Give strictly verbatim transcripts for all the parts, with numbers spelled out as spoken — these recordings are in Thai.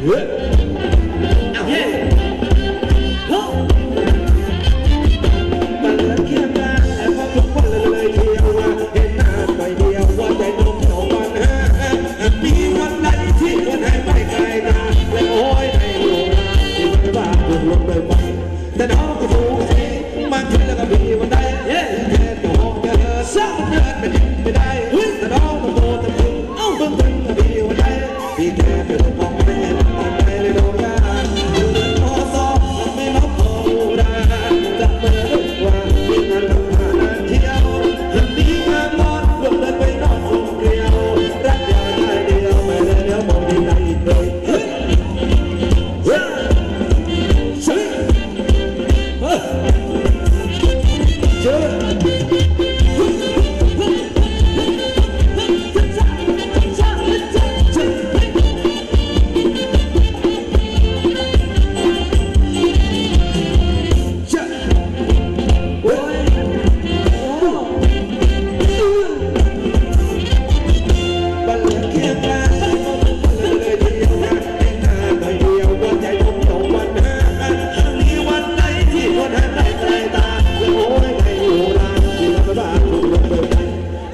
He can't be the one man,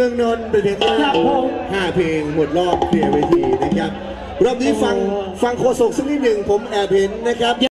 มืองนนท์เป็นเพลงห้าเพลงหมดรอบเคลียร์เวทีนะครับรอบนี้ฟังฟังโฆษกสักนิดหนึ่งผมแอบเห็นนะครับ